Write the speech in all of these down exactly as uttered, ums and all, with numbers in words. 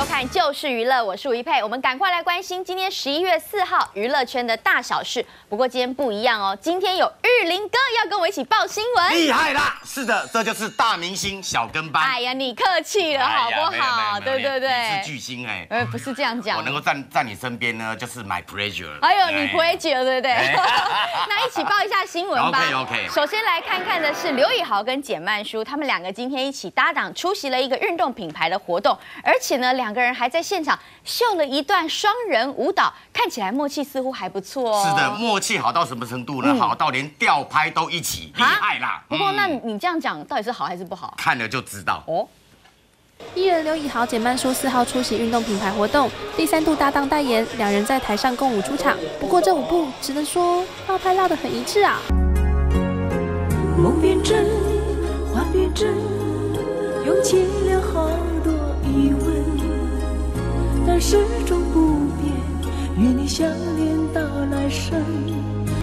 收看《就是娱乐》，我是吴一佩，我们赶快来关心今天十一月四号娱乐圈的大小事。不过今天不一样哦，今天有玉林哥要跟我一起报新闻，厉害啦！是的，这就是大明星小跟班。哎呀，你客气了好不好？哎、对对对，你是巨星哎、欸，呃，不是这样讲，我能够站在你身边呢，就是 my pleasure。哎呦，你 pleasure 对不对？哎、那一起报一下新闻吧。OK OK。首先来看看的是刘以豪跟简曼书，他们两个今天一起搭档出席了一个运动品牌的活动。 而且呢，两个人还在现场秀了一段双人舞蹈，看起来默契似乎还不错哦。是的，默契好到什么程度呢？嗯、好到连吊拍都一起，厉害啦！不过，嗯、那你这样讲，到底是好还是不好？看了就知道哦。 艺人刘以豪、简曼书四号出席运动品牌活动，第三度搭档代言，两人在台上共舞出场。不过这舞步只能说绕拍绕得很一致啊。梦变真，话变真，用尽了好。 疑问，但始终不变，与你相恋到来生。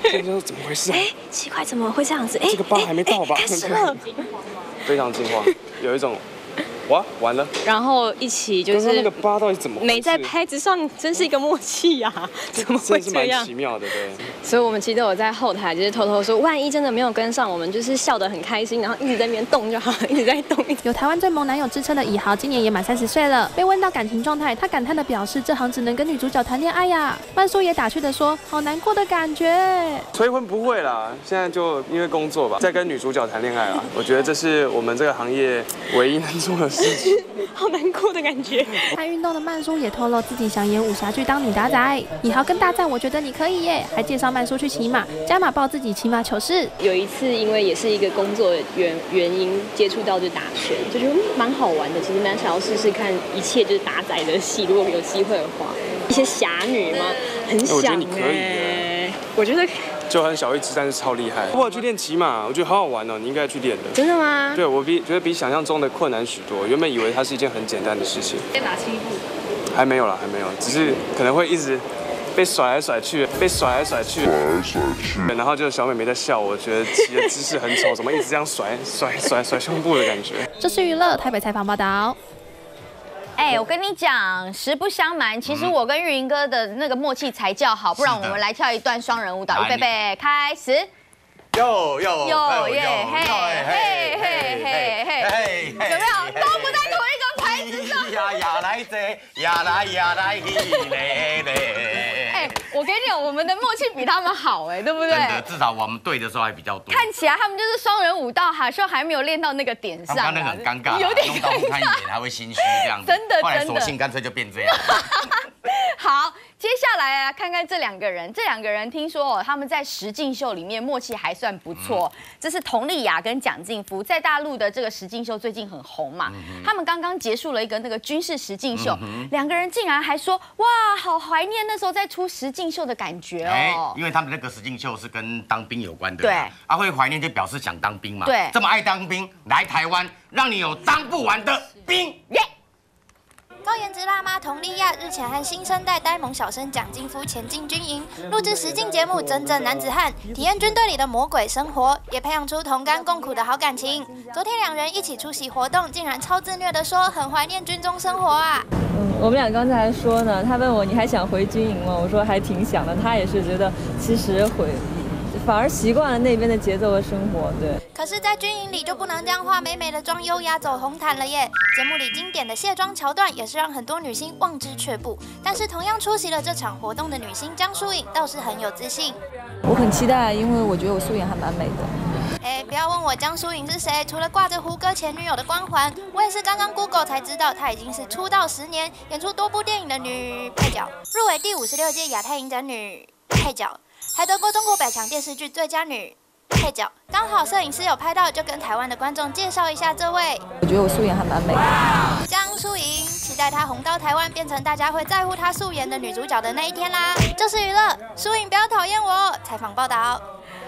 这是怎么回事啊？哎，奇怪，怎么会这样子？哎，这个包还没到吧？开始了，非常惊慌，有一种哇完了。然后一起就是刚刚那个包到底怎么没在拍子上，真是一个默契呀！怎么会这样？奇妙的，对。所以我们其实有在后台就是偷偷说，万一真的没有跟上，我们就是笑得很开心，然后一直在那边动就好，一直在动。 有台湾最萌男友之称的以豪，今年也满三十岁了。被问到感情状态，他感叹地表示：“这行只能跟女主角谈恋爱呀。”曼书也打趣地说：“好难过的感觉。”催婚不会啦，现在就因为工作吧，在跟女主角谈恋爱啦。我觉得这是我们这个行业唯一能做的事情。好难过的感觉。爱运动的曼书也透露自己想演武侠剧当女打仔。以豪更大赞：“我觉得你可以耶！”还介绍曼书去骑马，加码报自己骑马糗事。有一次因为也是一个工作原原因接触到就打拳。 就觉得蛮好玩的，其实蛮想要试试看一切就是打仔的戏，如果有机会的话，一些侠女嘛，很想、欸。我觉得你可以、欸，我觉得就很小一只，但是超厉害。我有去练骑马，我觉得好好玩哦，你应该去练的。真的吗？对，我比觉得比想象中的困难许多。原本以为它是一件很简单的事情。在哪进步？还没有啦，还没有，只是可能会一直。 被甩来甩去，被甩来甩去，甩来甩去。然后就小美眉在笑，我觉得骑的姿势很丑，怎么一直这样甩甩甩甩胸部的感觉。这是娱乐台北采访报道。 哎、欸，我跟你讲，实不相瞒，其实我跟玉林哥的那个默契才叫好，不然我们来跳一段双人舞蹈，预备备，开始。哟哟哟耶嘿嘿嘿嘿嘿，有没有都不在同一个牌子上？呀呀来这，呀来呀来嘿嘞嘞。 我跟你讲，我们的默契比他们好哎，对不对？真的，至少我们对的时候还比较多。看起来他们就是双人舞蹈，好像还没有练到那个点上。刚刚很尴尬，有点尴尬，还会心虚这样子。真的，后来索性干脆就变这样。好，接下来啊，看看这两个人，这两个人听说哦，他们在实境秀里面默契还算不错。嗯、这是佟丽娅跟蒋劲夫，在大陆的这个实境秀最近很红嘛。嗯、他们刚刚结束了一个那个军事实境秀，嗯、两个人竟然还说哇，好怀念那时候在出实境。 秀的感觉哦，因为他们那个实境秀是跟当兵有关的，对，啊会怀念就表示想当兵嘛，对，这么爱当兵，来台湾让你有当不完的兵耶。 高颜值辣妈佟丽娅日前和新生代呆萌小生蒋劲夫前进军营，录制实境节目《真正男子汉》，体验军队里的魔鬼生活，也培养出同甘共苦的好感情。昨天两人一起出席活动，竟然超自虐的说很怀念军中生活啊！嗯，我们俩刚才说呢，他问我你还想回军营吗？我说还挺想的。他也是觉得其实回。 反而习惯了那边的节奏和生活，对。可是，在军营里就不能这样化美美的妆优雅走红毯了耶！节目里经典的卸妆桥段也是让很多女星望之却步。但是，同样出席了这场活动的女星江疏影倒是很有自信。我很期待，因为我觉得我素颜还蛮美的。哎，不要问我江疏影是谁，除了挂着胡歌前女友的光环，我也是刚刚 Google 才知道，她已经是出道十年、演出多部电影的女配角，入围第五十六届亚太影展女配角。 还得过中国百强电视剧最佳女配角，刚好摄影师有拍到，就跟台湾的观众介绍一下这位。我觉得我素颜还蛮美的。江疏影，期待她红到台湾，变成大家会在乎她素颜的女主角的那一天啦！就是娱乐，疏影不要讨厌我。采访报道。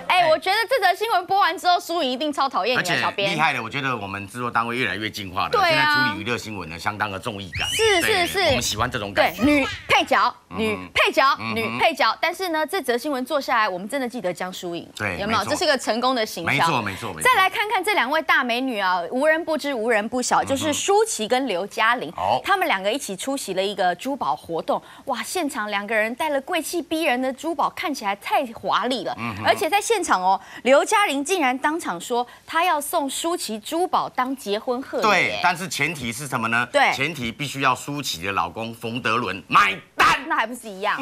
哎、欸，我觉得这则新闻播完之后，苏怡一定超讨厌你的小编。厉害的，我觉得我们制作单位越来越进化了。对啊。现在处理娱乐新闻呢，相当的综艺感。是是是。我们喜欢这种感觉。女配角，女配角，女配角。但是呢，这则新闻做下来，我们真的记得江疏影。对。有没有？这是一个成功的行销。没错没错没错。再来看看这两位大美女啊，无人不知，无人不晓，就是舒淇跟刘嘉玲。哦。他们两个一起出席了一个珠宝活动。哇，现场两个人带了贵气逼人的珠宝，看起来太华丽了。嗯。而且在现场哦，刘嘉玲竟然当场说她要送舒淇珠宝当结婚贺礼。对，但是前提是什么呢？对，前提必须要舒淇的老公冯德伦买单。那还不是一样？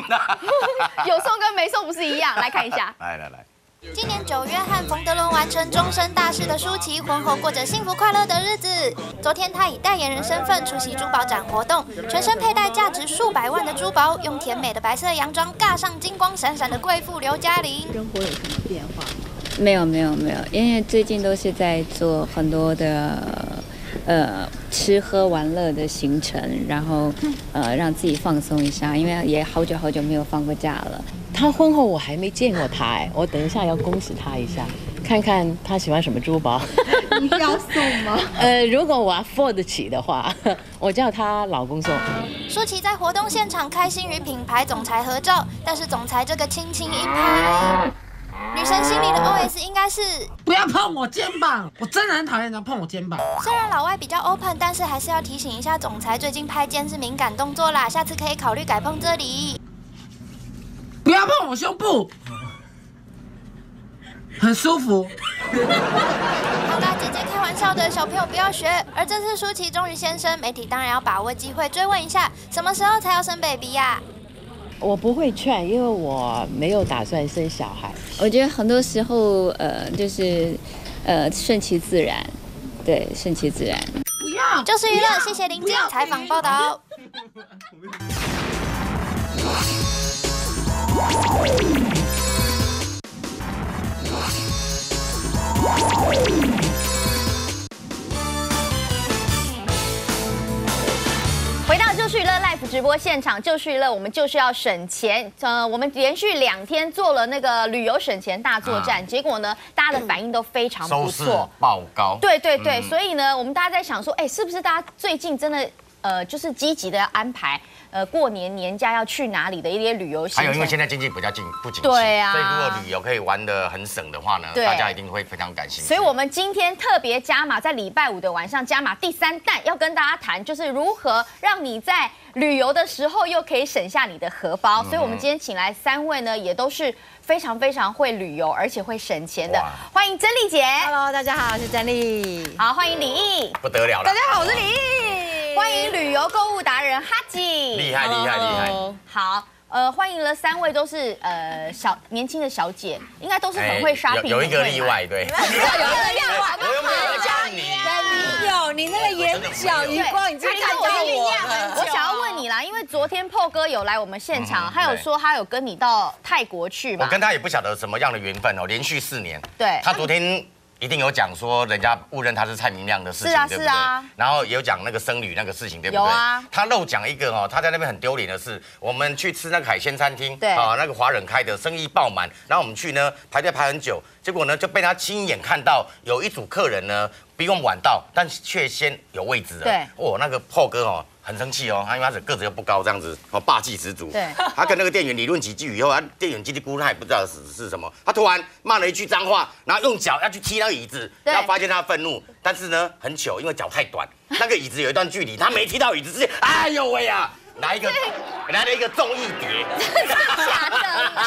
有送跟没送不是一样？来看一下。来来来。今年九月和冯德伦完成终身大事的舒淇，婚后过着幸福快乐的日子。昨天，她以代言人身份出席珠宝展活动，全身佩戴价值数百万的珠宝，用甜美的白色洋装尬上金光闪闪的贵妇刘嘉玲。生活有什么变化吗？没有，没有，没有，因为最近都是在做很多的呃吃喝玩乐的行程，然后呃让自己放松一下，因为也好久好久没有放过假了。他婚后我还没见过他哎，我等一下要恭喜他一下，看看他喜欢什么珠宝。你要送吗？呃，如果我 afford 得起的话，我叫他老公送。舒淇在活动现场开心与品牌总裁合照，但是总裁这个轻轻一拍，女生心里的 O S 应该是不要碰我肩膀，我真的很讨厌人碰我肩膀。虽然老外比较 open， 但是还是要提醒一下总裁，最近拍肩是敏感动作啦，下次可以考虑改碰这里。不要碰我胸部，很舒服。好啦，姐姐开玩笑的，小朋友不要学。而这次舒淇终于现身，媒体当然要把握机会追问一下，什么时候才要生 baby 呀、啊？我不会劝，因为我没有打算生小孩。我觉得很多时候，呃，就是，呃，顺其自然，对，顺其自然。不要，就是娱乐，谢谢林静采访报道。回到就是娱乐 live 直播现场，就是娱乐，我们就是要省钱。呃，我们连续两天做了那个旅游省钱大作战，啊、结果呢，大家的反应都非常不错，收视爆高。对对对，嗯、所以呢，我们大家在想说，哎、欸，是不是大家最近真的？呃，就是积极的要安排，呃，过年年假要去哪里的一些旅游行程。还有，因为现在经济比较紧不景气，对啊，所以如果旅游可以玩得很省的话呢，大家一定会非常感兴趣。所以我们今天特别加码，在礼拜五的晚上加码第三弹，要跟大家谈就是如何让你在旅游的时候又可以省下你的荷包。嗯、所以我们今天请来三位呢，也都是非常非常会旅游，而且会省钱的。欢迎甄俐姐 ，Hello， 大家好，我是甄俐。好，欢迎李毅，不得了了，大家好，我是李毅。欢迎旅游购物达人哈吉，厉害厉害厉害！好，呃，欢迎了三位都是呃小年轻的小姐，应该都是很会 shopping。有一个例外，对，有一个例外，我又没有叫你，没有，你那个眼角余光已经看到我了。我想要问你啦，因为昨天破哥有来我们现场，他有说他有跟你到泰国去嘛？我跟他也不晓得什么样的缘分哦，连续四年。对，他昨天。一定有讲说人家误认他是蔡明亮的事情，是啊是啊，然后有讲那个僧侣那个事情，对不对？有啊。他漏讲一个哦，他在那边很丢脸的是，我们去吃那个海鲜餐厅，对啊，那个华人开的，生意爆满。然后我们去呢，排队排很久，结果呢就被他亲眼看到有一组客人呢比我们晚到，但却先有位置了。对，哦，那个破哥哦很生气哦，他因为他个子又不高，这样子哦霸气十足。对，他跟那个店员理论几句以后，他店员叽里咕噜他也不知道是是什么，他突然骂了一句脏话，然后用脚要去踢那。椅子，要发现他愤怒，但是呢，很糗，因为脚太短，那个椅子有一段距离，他没踢到椅子之前，哎呦喂呀、啊，拿一个，拿了一个综艺碟，假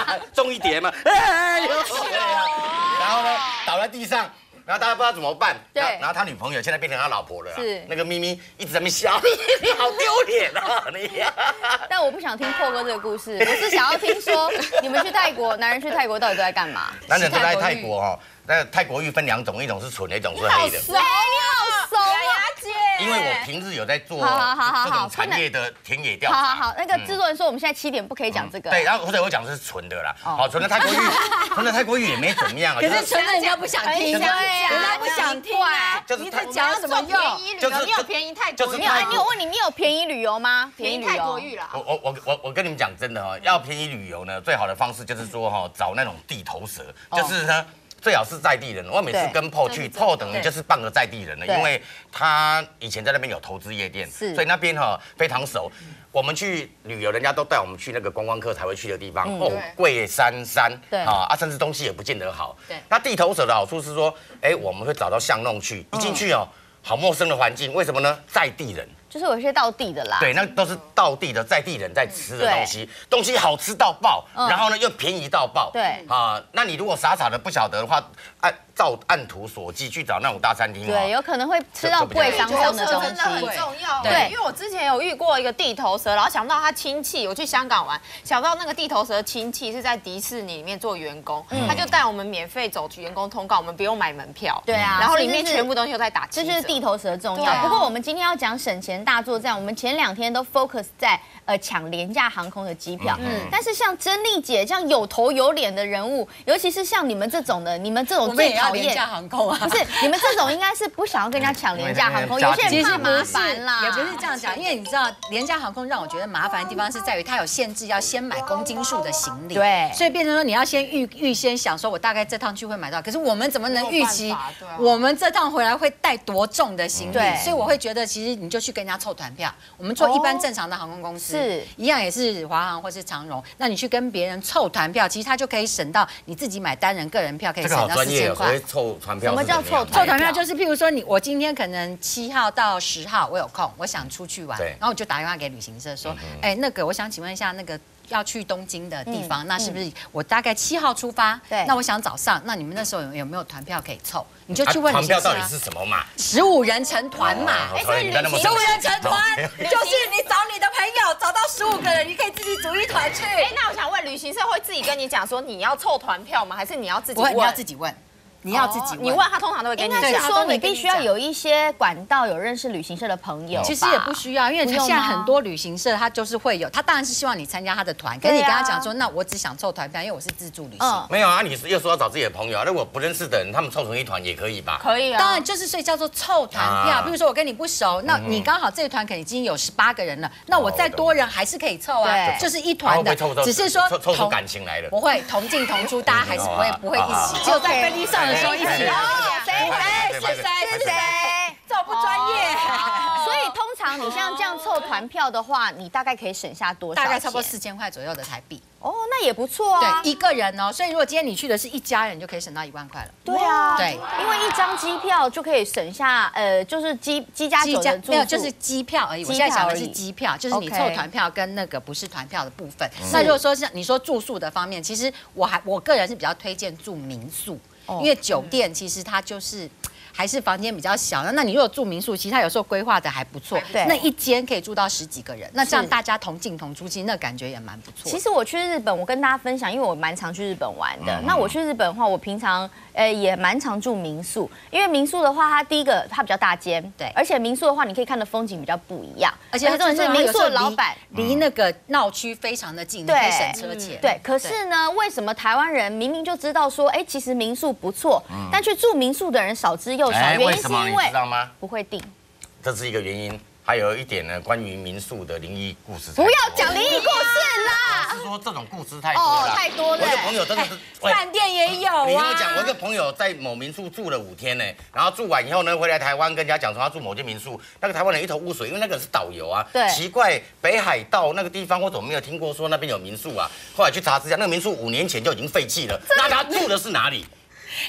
的，综艺碟嘛，哎呦喂呀、啊，然后呢，倒在地上。然后大家不知道怎么办，对。然后他女朋友现在变成他老婆了，是那个咪咪一直在那边笑，你好丢脸啊你！但我不想听破哥这个故事，我是想要听说你们去泰国，男人去泰国到底都在干嘛？男人都在泰国哦，那泰国浴分两种，一种是纯的，一种是黑的。哎，你好熟啊，姐！因为我平日有在做这种产业的田野调查。好好好，那个制作人说我们现在七点不可以讲这个。对，然后或者我讲的是纯的啦，好，纯的泰国浴，纯的泰国浴也没怎么样啊。可是纯的人家不想听，人家不想听啊。你在讲什么用？就是你有便宜泰国浴，你有问你，你有便宜旅游吗？便宜泰国浴啦。我我我我我跟你们讲真的哦，要便宜旅游呢，最好的方式就是说哈，找那种地头蛇，就是呢。 最好是在地人，我每次跟 P O 去 ，P O 等于就是半个在地人了，因为他以前在那边有投资夜店，所以那边哈非常熟。我们去旅游，人家都带我们去那个观光客才会去的地方，哦，桂山山，啊啊，甚至东西也不见得好。那地头蛇的好处是说，哎，我们会找到巷弄去，一进去哦，好陌生的环境，为什么呢？在地人。 就是有一些道地的啦，对，那都是道地的在地人在吃的东西，东西好吃到爆，然后呢又便宜到爆，对啊，那你如果傻傻的不晓得的话，按照按图索骥去找那种大餐厅，对，有可能会吃到贵香上的东西，真的很重要。对，因为我之前有遇过一个地头蛇，然后想到他亲戚，我去香港玩，想到那个地头蛇亲戚是在迪士尼里面做员工，他就带我们免费走员工通告，我们不用买门票，对啊，然后里面全部东西都在打七折，这就是地头蛇重要。不过我们今天要讲省钱。 大作战，我们前两天都 focus 在呃抢廉价航空的机票，嗯，但是像珍丽姐这样有头有脸的人物，尤其是像你们这种的，你们这种最讨厌廉价航空啊，不是你们这种应该是不想要跟人家抢廉价航空，有些人怕麻烦啦，也不是这样讲，因为你知道廉价航空让我觉得麻烦的地方是在于它有限制，要先买公斤数的行李，对，所以变成说你要先预预先想说我大概这趟去会买到，可是我们怎么能预期我们这趟回来会带多重的行李？所以我会觉得其实你就去跟 人家凑团票，我们做一般正常的航空公司，是一样也是华航或是长荣。那你去跟别人凑团票，其实他就可以省到你自己买单人个人票可以省到四千块。凑团票，什么叫凑团票？就是譬如说你，我今天可能七号到十号我有空，我想出去玩，然后我就打电话给旅行社说，哎，那个我想请问一下那个 要去东京的地方，那是不是我大概七号出发？对，那我想早上，那你们那时候有有没有团票可以凑？你就去问团票到底是什么嘛？十五人成团嘛，哎，所以十五人成团就是你找你的朋友，找到十五个人，你可以自己组一团去。哎，那我想问，旅行社会自己跟你讲说你要凑团票吗？还是你要自己问？你要自己问。 你要自己问，你问他通常都会跟你讲。应该是说你必须要有一些管道，有认识旅行社的朋友。其实也不需要，因为现在很多旅行社他就是会有，他当然是希望你参加他的团，可是你跟他讲说，那我只想凑团票，因为我是自助旅行。没有啊，你又说要找自己的朋友，那我不认识的人，他们凑成一团也可以吧？可以啊。当然就是所以叫做凑团票。比如说我跟你不熟，那你刚好这一团可能已经有十八个人了，那我再多人还是可以凑啊，就是一团的。只是说凑出感情来了。不会同进同出，大家还是不会不会一起，只有在飞机上 一起哦，谁谁是谁是谁，这不专业。所以通常你像这样凑团票的话，你大概可以省下多少？大概差不多四千块左右的台币。哦，那也不错啊。对，一个人哦，所以如果今天你去的是一家人，就可以省到一万块了。对啊，对，因为一张机票就可以省下，呃，就是机机加酒的住宿，没有，就是机票而已。我现在讲的是机票，就是你凑团票跟那个不是团票的部分。那如果说像你说住宿的方面，其实我还我个人是比较推荐住民宿。 因为酒店其实它就是还是房间比较小，那你如果住民宿，其实它有时候规划的还不错，那一间可以住到十几个人，那这样大家同进同出，其实那感觉也蛮不错。其实我去日本，我跟大家分享，因为我蛮常去日本玩的。那我去日本的话，我平常呃也蛮常住民宿，因为民宿的话，它第一个它比较大间，对，而且民宿的话，你可以看的风景比较不一样，而且重点是民宿的老板离那个闹区非常的近，你可以省车钱。对，可是呢，为什么台湾人明明就知道说，哎，其实民宿 不错，但去住民宿的人少之又少，原因是因为不会订，这是一个原因。还有一点呢，关于民宿的灵异故事，不要讲灵异故事啦。是说这种故事太多了，太多了。我一个朋友真的是，饭店也有啊。你跟我讲，我一个朋友在某民宿住了五天呢，然后住完以后呢，回来台湾跟人家讲说他住某间民宿，那个台湾人一头雾水，因为那个人是导游啊。对。奇怪，北海道那个地方我怎么没有听过说那边有民宿啊？后来去查资料，那个民宿五年前就已经废弃了。那他住的是哪里？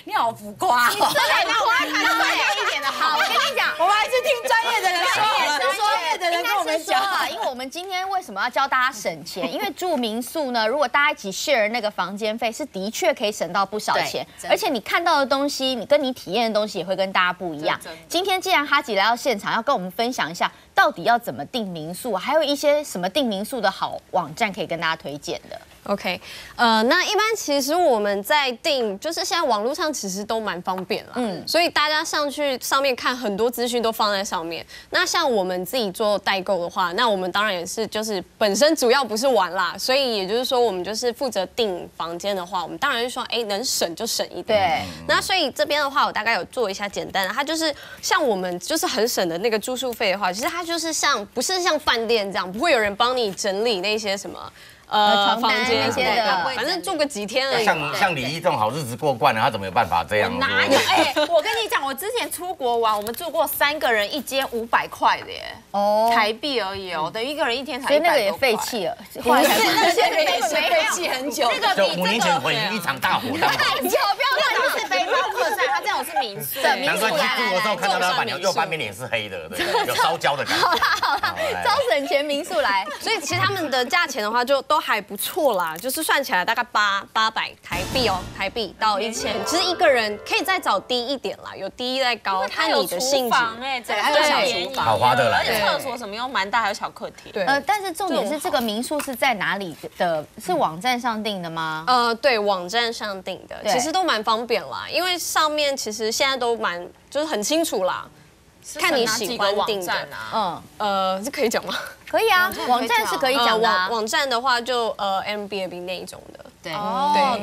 你好浮夸！你真的浮夸，太专业一点的好。我跟你讲，我们还是听专业的人说，专业的人跟我们讲。因为我们今天为什么要教大家省钱？因为住民宿呢，如果大家一起 share 那个房间费，是的确可以省到不少钱。而且你看到的东西，你跟你体验的东西也会跟大家不一样。今天既然哈吉来到现场，要跟我们分享一下。到底要怎么订民宿，还有一些什么订民宿的好网站可以跟大家推荐的。 OK， 呃，那一般其实我们在订，就是现在网络上其实都蛮方便啦，嗯，所以大家上去上面看很多资讯都放在上面。那像我们自己做代购的话，那我们当然也是就是本身主要不是玩啦，所以也就是说我们就是负责订房间的话，我们当然就说，哎、欸，能省就省一点。对。那所以这边的话，我大概有做一下简单的，它就是像我们就是很省的那个住宿费的话，其实它就是像不是像饭店这样，不会有人帮你整理那些什么。 呃，房间那些的，反正住个几天而已。像像李毅这种好日子过惯了，他怎么有办法这样？哪有？哎，我跟你讲，我之前出国玩，我们住过三个人一间五百块的耶，哦，台币而已哦，等于一个人一天才。所以那个也废弃了，后来那些人也是废弃很久。那个五年前毁于一场大火。太久，不要乱，不是背包客栈，他这种是民宿。难怪去中国之后看到他把你右半边脸是黑的，有烧焦的感觉。好啦好啦，招省钱民宿来。所以其实他们的价钱的话，就都。 还不错啦，就是算起来大概八八百台币哦，台币到一千，其实一个人可以再找低一点啦，有低再高，看你的性质。哎，对，还有小厨房，好划得来。而且厕所什么又蛮大，还有小客厅。对，呃，但是重点是这个民宿是在哪里的？是网站上订的吗？呃，对，网站上订的，其实都蛮方便啦，因为上面其实现在都蛮就是很清楚啦，看你喜欢订的。嗯，呃，这可以讲吗？ 可以啊，网站是可以讲的。网站的话，就呃 Airbnb 那一种的，对，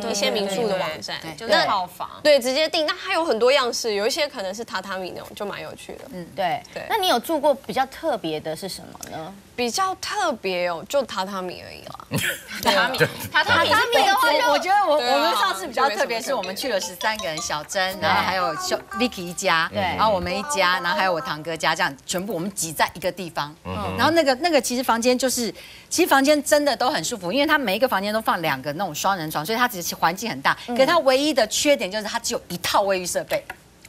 对，一些民宿的网站，就是套房，对，直接订。那还有很多样式，有一些可能是榻榻米那种，就蛮有趣的。嗯，对。那你有住过比较特别的是什么呢？比较特别哦，就榻榻米而已啦。榻榻米，榻榻米的话，我觉得我我们上次比较特别，是我们去了十三个人，小珍，然后还有小 Vicky 一家，对，然后我们一家，然后还有我堂哥家，这样全部我们挤在一个地方。嗯，然后那个那个。 其实房间就是，其实房间真的都很舒服，因为它每一个房间都放两个那种双人床，所以它只是环境很大。可是它唯一的缺点就是它只有一套卫浴设备。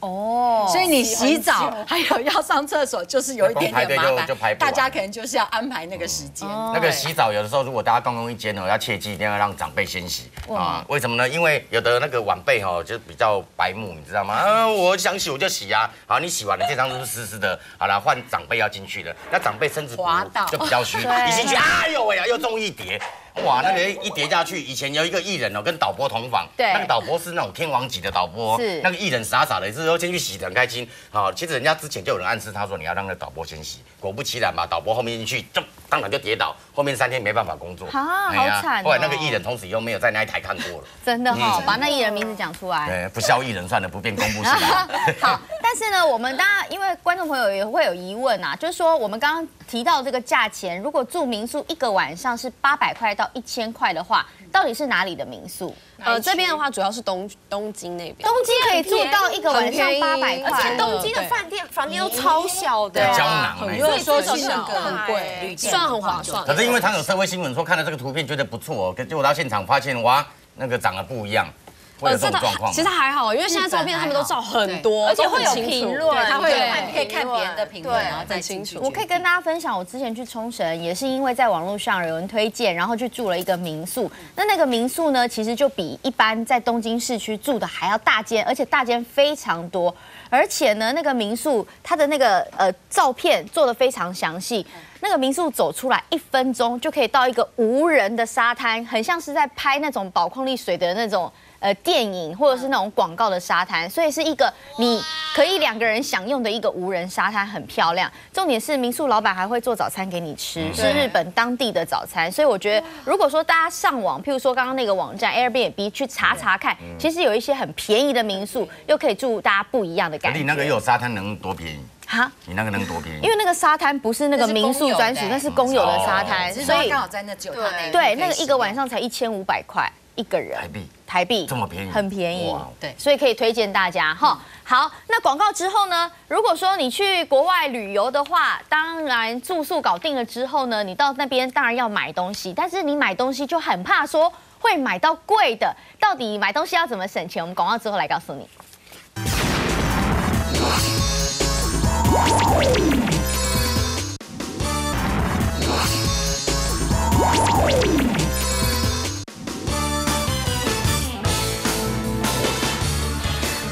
哦，所以你洗澡还有要上厕所，就是有一点点麻烦，大家可能就是要安排那个时间。那个洗澡有的时候，如果大家共用一间哦，要切记一定要让长辈先洗啊。为什么呢？因为有的那个晚辈哦，就比较白目，你知道吗？啊，我想洗我就洗啊。好，你洗完了这张都是湿湿的，好了，换长辈要进去了。那长辈身子滑倒就比较虚，一进去，哎呦喂呀，又中一叠。 哇，那个一叠下去，以前有一个艺人哦，跟导播同房，那个导播是那种天王级的导播，是那个艺人傻傻的，有时候先去洗的很开心。好，其实人家之前就有人暗示他说你要让那导播先洗，果不其然嘛，导播后面进去就当场就跌倒，后面三天没办法工作啊，好惨。后来那个艺人从此以后没有在那一台看过了，真的哈，把那艺人名字讲出来，对，不肖艺人算了，不便公布出来。好，但是呢，我们大家因为观众朋友也会有疑问啊，就是说我们刚刚提到这个价钱，如果住民宿一个晚上是八百块到。 一千块的话，到底是哪里的民宿？呃，这边的话主要是东东京那边，东京可以住到一个晚上八百块，而且东京的饭店房间都超小的，胶囊，所以说其实很贵，算很划算。可是因为他有社会新闻说看了这个图片觉得不错，结果到现场发现哇，那个长得不一样。 呃，这个其实还好，因为现在照片他们都照很多，而且会有评论，他会可以看别人的评论，然后再清楚。我可以跟大家分享，我之前去冲绳也是因为在网络上有人推荐，然后去住了一个民宿。那那个民宿呢，其实就比一般在东京市区住的还要大间，而且大间非常多。而且呢，那个民宿它的那个呃照片做得非常详细。 那个民宿走出来一分钟就可以到一个无人的沙滩，很像是在拍那种宝矿力水的那种呃电影，或者是那种广告的沙滩，所以是一个你可以两个人享用的一个无人沙滩，很漂亮。重点是民宿老板还会做早餐给你吃，是日本当地的早餐，所以我觉得如果说大家上网，譬如说刚刚那个网站 Airbnb 去查查看，其实有一些很便宜的民宿，又可以住大家不一样的感觉。那个又有沙滩能多便宜？ 哈，你那个能多便宜？因为那个沙滩不是那个民宿专属，那是公有的沙滩，所以刚好在那九大内。对，那个一个晚上才一千五百块一个人，台币，台币这么便宜，很便宜，对，所以可以推荐大家哈。好，那广告之后呢？如果说你去国外旅游的话，当然住宿搞定了之后呢，你到那边当然要买东西，但是你买东西就很怕说会买到贵的，到底买东西要怎么省钱？我们广告之后来告诉你。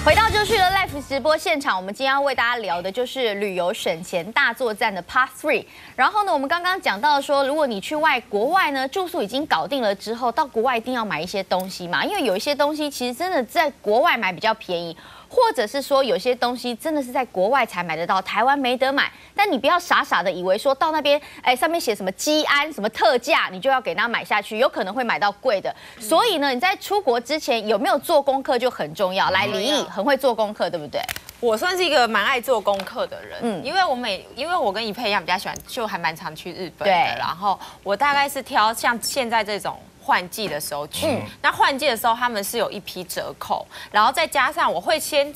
回到就是了 Life 直播现场，我们今天要为大家聊的就是旅游省钱大作战的 Part Three。然后呢，我们刚刚讲到说，如果你去外国外呢，住宿已经搞定了之后，到国外一定要买一些东西嘛，因为有一些东西其实真的在国外买比较便宜。 或者是说有些东西真的是在国外才买得到，台湾没得买。但你不要傻傻的以为说到那边，哎，上面写什么基安什么特价，你就要给它买下去，有可能会买到贵的。嗯、所以呢，你在出国之前有没有做功课就很重要。来，李毅很会做功课，对不对？我算是一个蛮爱做功课的人，嗯，因为我每因为我跟怡佩一样比较喜欢，就还蛮常去日本的。然后我大概是挑像现在这种。 换季的时候去，嗯、那换季的时候他们是有一批折扣，然后再加上我会先。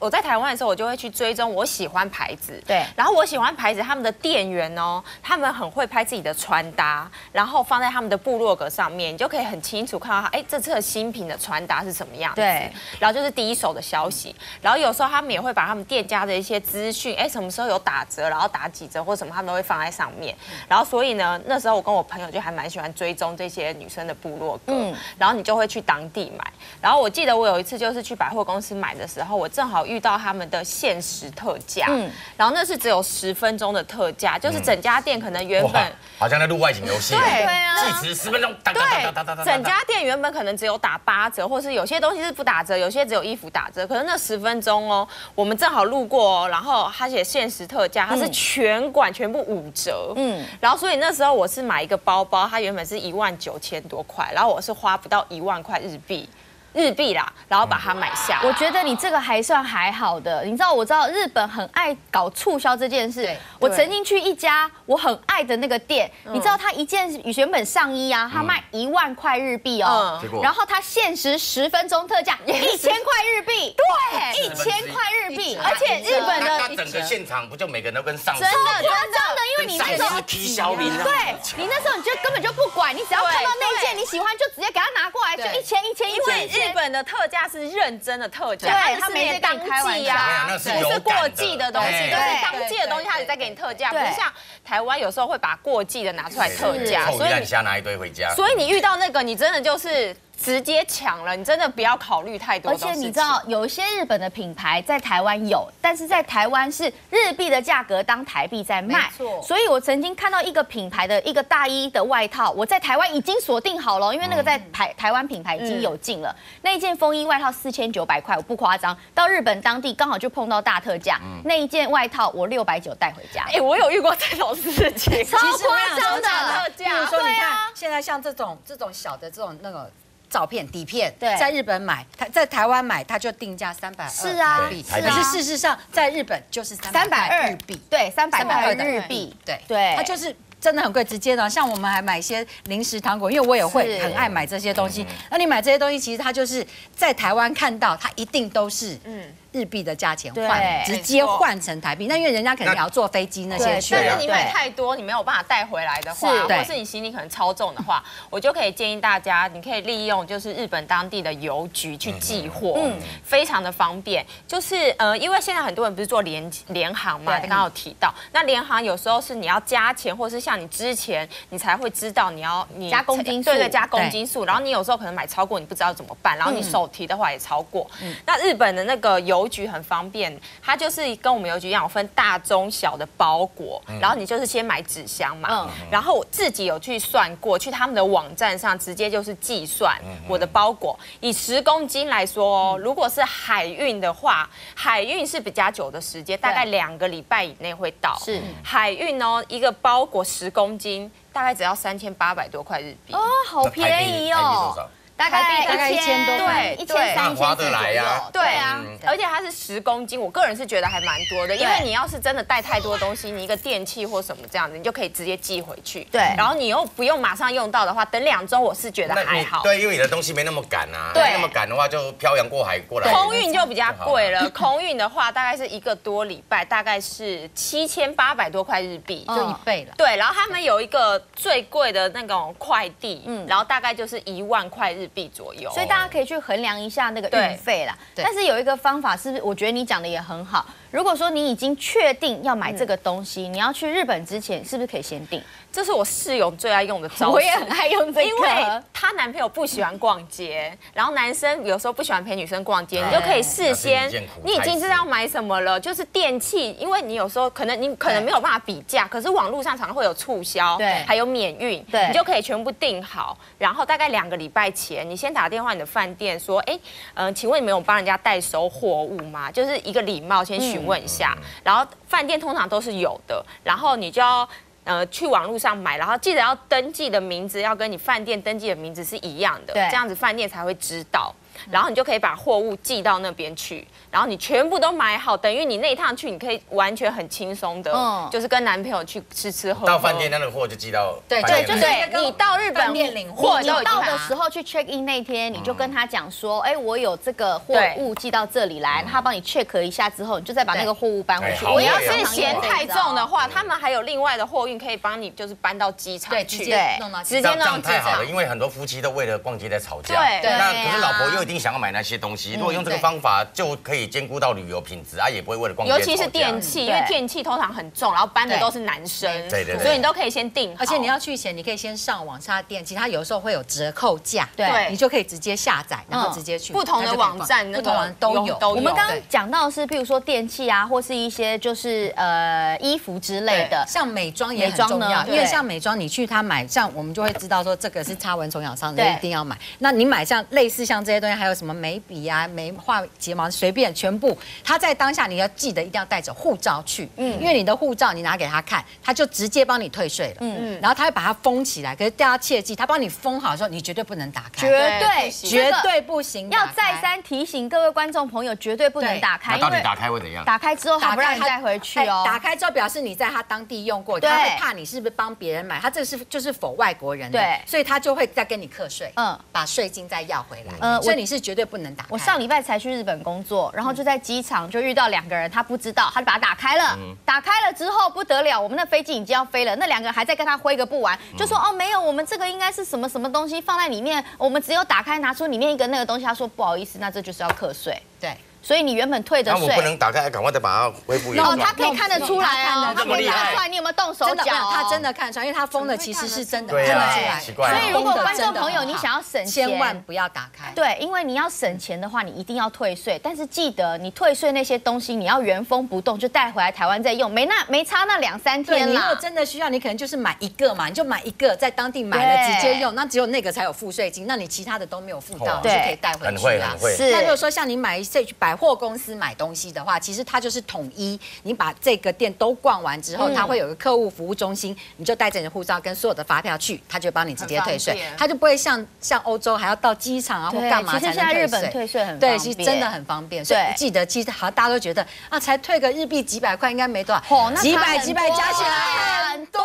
我在台湾的时候，我就会去追踪我喜欢牌子，对。然后我喜欢牌子，他们的店员哦，他们很会拍自己的穿搭，然后放在他们的部落格上面，你就可以很清楚看到他，哎，这次的新品的穿搭是什么样子。对。然后就是第一手的消息，然后有时候他们也会把他们店家的一些资讯，哎，什么时候有打折，然后打几折或什么，他们都会放在上面。然后所以呢，那时候我跟我朋友就还蛮喜欢追踪这些女生的部落格，嗯。然后你就会去当地买。然后我记得我有一次就是去百货公司买的时候，我正好遇。 遇到他们的限时特价，嗯，然后那是只有十分钟的特价，就是整家店可能原本好像在录外景游戏，对啊，计时十分钟，对，整家店原本可能只有打八折，或是有些东西是不打折，有些只有衣服打折，可是那十分钟哦，我们正好路过哦，然后他写限时特价，它是全馆全部五折，嗯，然后所以那时候我是买一个包包，它原本是一万九千多块，然后我是花不到一万块日币。 日币啦，然后把它买下。我觉得你这个还算还好的，你知道，我知道日本很爱搞促销这件事。我曾经去一家我很爱的那个店，嗯、你知道，它一件原本上衣啊，它卖一万块日币哦，嗯、然后它限时十分钟特价一千块日币，对，一千块日币，而且日本的那整个现场不就每个人都跟上真的真的，因为你那时候皮小林，对你那时候你就根本就不管，你只要看到那件你喜欢，就直接给它拿过来，就一千一千一千。 日本的特价是认真的特价，对，它没在当季啊，不是过季的东西，就是当季的东西，它也在给你特价。不像台湾有时候会把过季的拿出来特价，所以你瞎拿一堆回家。所以你遇到那个，你真的就是。 直接抢了，你真的不要考虑太多。而且你知道，有一些日本的品牌在台湾有，但是在台湾是日币的价格当台币在卖。所以我曾经看到一个品牌的一个大衣的外套，我在台湾已经锁定好了，因为那个在台台湾品牌已经有进了。那一件风衣外套四千九百块，我不夸张。到日本当地刚好就碰到大特价，那一件外套我六百九带回家。哎，我有遇过这种事情，超夸张的特价。对啊，现在像这种这种小的这种那个。 照片底片，在日本买，他在台湾买，他就定价三百二日币。可是事实上，在日本就是三百二日币，对，三百二日币，对对，它就是真的很贵，直接的。像我们还买一些零食糖果，因为我也会很爱买这些东西。那你买这些东西，其实它就是在台湾看到，它一定都是嗯。 日币的价钱换，直接换成台币。那因为人家可能也要坐飞机那些去。但是你买太多，你没有办法带回来的话，或是你行李可能超重的话，我就可以建议大家，你可以利用就是日本当地的邮局去寄货，嗯，非常的方便。就是呃，因为现在很多人不是做联联航嘛，刚刚有提到，那联航有时候是你要加钱，或是像你之前你才会知道你要你加公斤数，对对，加公斤数。然后你有时候可能买超过，你不知道怎么办，然后你手提的话也超过。那日本的那个邮 邮局很方便，它就是跟我们邮局一样，有分大、中、小的包裹，然后你就是先买纸箱嘛，然后我自己有去算过，去他们的网站上直接就是计算我的包裹，以十公斤来说哦，如果是海运的话，海运是比较久的时间，大概两个礼拜以内会到，是海运哦，一个包裹十公斤，大概只要三千八百多块日币，哦，好便宜哦。 大概大概一千多，对，一千三千左右，对啊，而且它是十公斤，我个人是觉得还蛮多的，因为你要是真的带太多东西，你一个电器或什么这样子，你就可以直接寄回去，对，然后你又不用马上用到的话，等两周我是觉得还好，对，因为你的东西没那么赶啊，对，那么赶的话就漂洋过海过来，空运就比较贵了，空运的话大概是一个多礼拜，大概是七千八百多块日币，就一倍了，对，然后他们有一个最贵的那种快递，嗯，然后大概就是一万块日币。 日币左右，所以大家可以去衡量一下那个运费啦。但是有一个方法，是不是？我觉得你讲的也很好。如果说你已经确定要买这个东西，嗯、你要去日本之前，是不是可以先订？这是我室友最爱用的招式，我也很爱用这个，因为她男朋友不喜欢逛街，然后男生有时候不喜欢陪女生逛街，你就可以事先，你已经知道买什么了，就是电器，因为你有时候可能你可能没有办法比价，可是网络上常常会有促销，对，还有免运，对，你就可以全部订好，然后大概两个礼拜前，你先打电话你的饭店说，哎，嗯、呃，请问你们有帮人家代收货物吗？就是一个礼貌，先询问一下，嗯、然后饭店通常都是有的，然后你就要。 呃，去网络上买，然后记得要登记的名字要跟你饭店登记的名字是一样的，这样子饭店才会知道。然后你就可以把货物寄到那边去，然后你全部都买好，等于你那一趟去，你可以完全很轻松的，嗯、就是跟男朋友去吃吃喝喝。到饭店那个货就寄到对对，就是你到日本领货，你到的时候去 check in 那天，你就跟他讲说，哎、嗯欸，我有这个货物寄到这里来，他帮你 check 一下之后，你就再把那个货物搬回去。我要是嫌太重的话，他们还有另外的货运可以帮你，就是搬到机场去，对，直接弄到机场。因为很多夫妻都为了逛街在吵架，对，那可是老婆又。 一定想要买那些东西，如果用这个方法就可以兼顾到旅游品质啊，也不会为了逛街。尤其是电器，因为电器通常很重，然后搬的都是男生，对对，所以你都可以先订。而且你要去前，你可以先上网查电器，它有时候会有折扣价，对，你就可以直接下载，然后直接去。不同的网站，不同人都有。我们刚刚讲到的是，譬如说电器啊，或是一些就是呃衣服之类的，像美妆也很重要，因为像美妆你去他买，像我们就会知道说这个是擦完虫养伤的，一定要买。那你买像类似像这些东西。 还有什么眉笔啊、眉画睫毛，随便全部。他在当下你要记得一定要带着护照去，嗯，因为你的护照你拿给他看，他就直接帮你退税了，嗯嗯。然后他会把它封起来，可是大家切记，他帮你封好的时候，你绝对不能打开，绝对绝对不行。要再三提醒各位观众朋友，绝对不能打开。那到底打开会怎样？打开之后他不让你带回去哦。打开之后表示你在他当地用过，他会怕你是不是帮别人买，他这是就是否外国人的，对，所以他就会再跟你课税，嗯，把税金再要回来，嗯，我。 你是绝对不能打。我上礼拜才去日本工作，然后就在机场就遇到两个人，他不知道，他就把它打开了。打开了之后不得了，我们的飞机已经要飞了，那两个人还在跟他挥个不完，就说哦没有，我们这个应该是什么什么东西放在里面，我们只有打开拿出里面一个那个东西。他说不好意思，那这就是要课税。对。 所以你原本退的税，那我不能打开，赶快再把它恢复原状。哦，他可以看得出来哦，他可以看得出来你有没有动手脚。他真的看出来，因为他封的其实是真的看得出来。所以如果观众朋友你想要省钱，千万不要打开。对，因为你要省钱的话，你一定要退税。但是记得你退税那些东西，你要原封不动就带回来台湾再用，没那没差那两三天啦。你如果真的需要，你可能就是买一个嘛，你就买一个，在当地买了直接用，那只有那个才有付税金，那你其他的都没有付到，就可以带回去啦。是。那如果说像你买一些百 百货公司买东西的话，其实它就是统一。你把这个店都逛完之后，它会有个客户服务中心，你就带着你的护照跟所有的发票去，它就帮你直接退税，它就不会像像欧洲还要到机场啊或干嘛才能退税。其实现在日本退税很对，其实真的很方便。所以记得，其实好像大家都觉得啊，才退个日币几百块，应该没多少。哦，那几百几百加起来很多，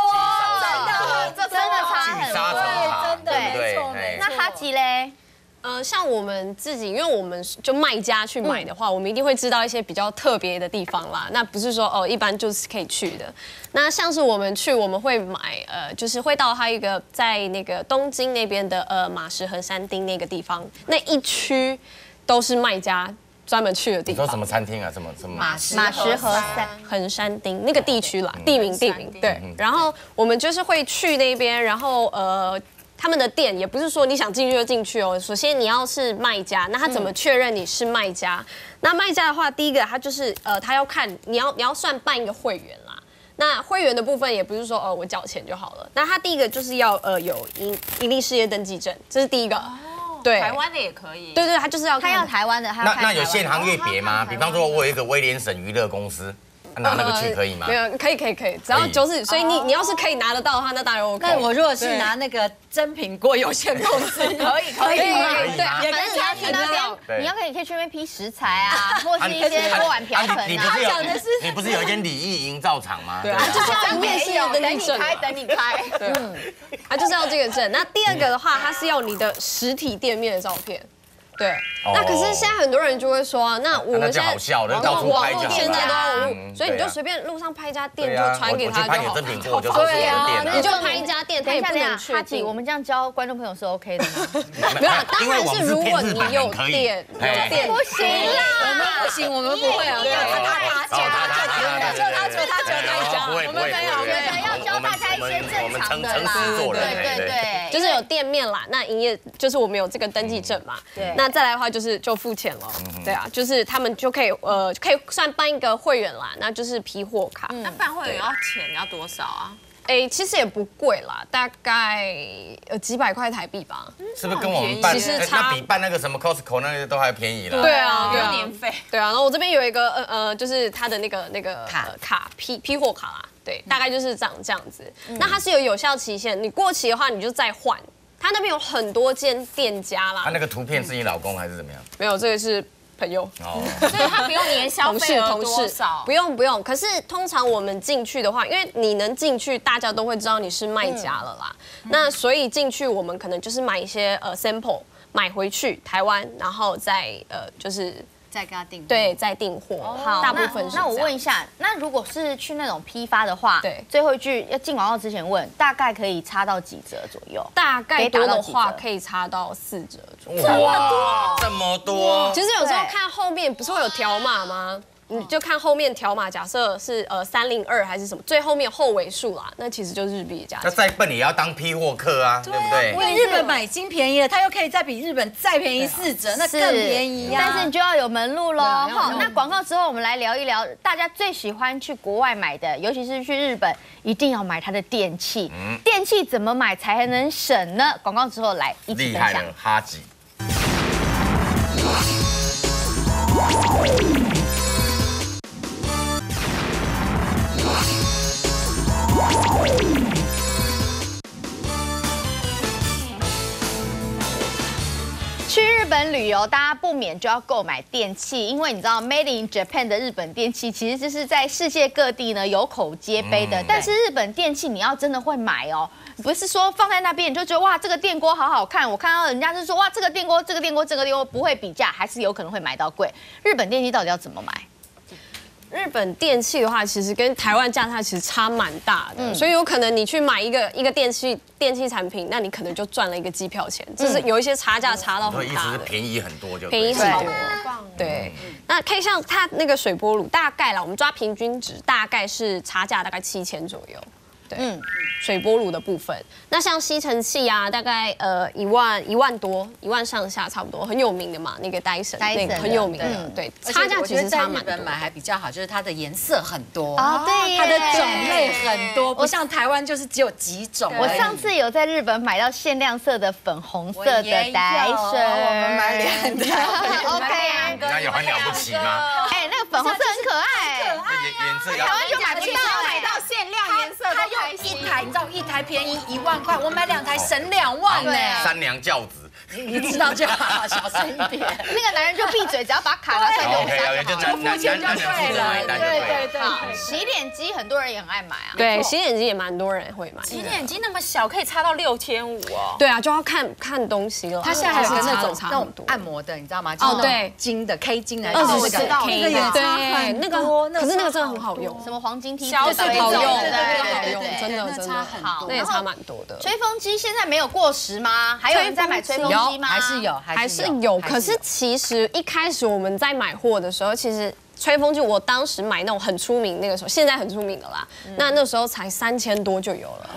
真的真的差很多，真的没错。那哈吉嘞？ 呃，像我们自己，因为我们就卖家去买的话，嗯、我们一定会知道一些比较特别的地方啦。那不是说哦，一般就是可以去的。那像是我们去，我们会买，呃，就是会到它一个在那个东京那边的呃马石和山町那个地方，那一区都是卖家专门去的地方。你说什么餐厅啊？什么什么？马石马石和山横山町那个地区啦，嗯、地名地名。对。嗯、然后我们就是会去那边，然后呃。 他们的店也不是说你想进去就进去哦。首先你要是卖家，那他怎么确认你是卖家？那卖家的话，第一个他就是呃，他要看你要你要算办一个会员啦。那会员的部分也不是说哦我缴钱就好了。那他第一个就是要呃有盈盈利事业登记证，这是第一个。哦，对，台湾的也可以。对对，他就是要他要台湾的。那那有限行业别吗？比方说，我有一个威廉省娱乐公司。 拿那个去可以吗？没有，可以可以可以，只要九十，所以你你要是可以拿得到的话，那当然 OK。那我如果是拿那个真苹果有限公司，可以可以对，反正你要去那边，你要可以可以去那边批食材啊，或是一些锅碗瓢盆啊。他讲的是你不是有一间礼仪营造厂吗？对啊，就是要营业事业登记证，等你开等你开。嗯，啊就是要这个证。那第二个的话，它是要你的实体店面的照片。对，那可是现在很多人就会说，那我们现在网络现在都要网络，所以你就随便路上拍一家店就传给他就好。对啊，你就拍一家店，他也不能去。Haki，我们这样教观众朋友是 OK 的吗？没有，当然是如果你有店，店不行啦，我们不行，我们不会啊。他他教他教他教他教，我们没有，我们要教大家一些正常的啦。对对对，就是有店面啦，那营业就是我们有这个登记证嘛。对，那。 再来的话就是就付钱了，对啊，就是他们就可以呃可以算办一个会员啦，那就是批货卡。那办会员要钱要多少啊？哎，其实也不贵啦，大概呃几百块台币吧。是不是跟我们办那比办那个什么 Costco 那些都还便宜啦？对啊，对啊，年费。对啊，然后我这边有一个呃呃，就是他的那个那个卡卡批批货卡啦，对，大概就是长这样子。那它是有有效期限，你过期的话你就再换。 他那边有很多间店家啦。他那个图片是你老公还是怎么样？没有，这个是朋友。哦。所以他不用年消费额多少？不用不用。可是通常我们进去的话，因为你能进去，大家都会知道你是卖家了啦。那所以进去我们可能就是买一些呃 sample 买回去台湾，然后再呃就是。 再给他订对，再订货，大部分是那我问一下，那如果是去那种批发的话，对，最后一句要进广告之前问，大概可以差到几折左右？大概多的话可以差到四折左右。哇，这么多！其实有时候看后面不是会有条码吗？你就看后面条码，假设是呃三零二还是什么，最后面后尾数啦，那其实就是日币的价钱。那再笨也要当批货客啊，对不对？我日本买已经便宜了，他又可以再比日本再便宜四折，那更便宜啊。但是你就要有门路喽。好，那广告之后我们来聊一聊大家最喜欢去国外买的，尤其是去日本一定要买它的电器。电器怎么买才能省呢？广告之后来一起分享。哈吉。 去日本旅游，大家不免就要购买电器，因为你知道 Made in Japan 的日本电器其实就是在世界各地呢有口皆碑的。但是日本电器你要真的会买哦，不是说放在那边你就觉得哇这个电锅好好看，我看到人家就说哇这个电锅、这个电锅、这个电锅不会比价，还是有可能会买到贵。日本电器到底要怎么买？ 日本电器的话，其实跟台湾价差其实差蛮大的，所以有可能你去买一个一个电器电器产品，那你可能就赚了一个机票钱，就是有一些差价差到很大的。意思是便宜很多就便宜很多，对。那可以像它那个水波炉，大概啦，我们抓平均值，大概是差价大概七千左右。 嗯，水波炉的部分，那像吸尘器啊，大概呃一万一万多，一万上下差不多，很有名的嘛，那个 Dyson， 那个很有名的，对，差价其实差蛮多。在日本买还比较好，就是它的颜色很多，哦，对，它的种类很多，不像台湾就是只有几种。我上次有在日本买到限量色的粉红色的 Dyson， 我们买两个 ，OK， 那有很了不起吗？哎，那个粉红色很可爱，可爱，台湾就买不到，买到限量颜色的。 一台，你知道一台便宜一万块，我买两台省两万呢。三娘教子，你知道就好，小声一点。那个男人就闭嘴，只要把卡拿出来就拿就好，付钱就对了。对对对，洗脸机很多人也很爱买啊。对，洗脸机也蛮多人会买。洗脸机那么小，可以差到六千五哦。对啊，就要看看东西了。它现在还有那种那种按摩的，你知道吗？哦，对，金的 K 金的，二十四 K 的，对，那个可是那个真的很好用，什么黄金 T 好用，对对对。 真的真的好，那也差蛮多的。吹风机现在没有过时吗？还有人在买吹风机吗？还是有，还是有。可是其实一开始我们在买货的时候，其实吹风机我当时买那种很出名，那个时候现在很出名的啦。那那时候才三千多就有了，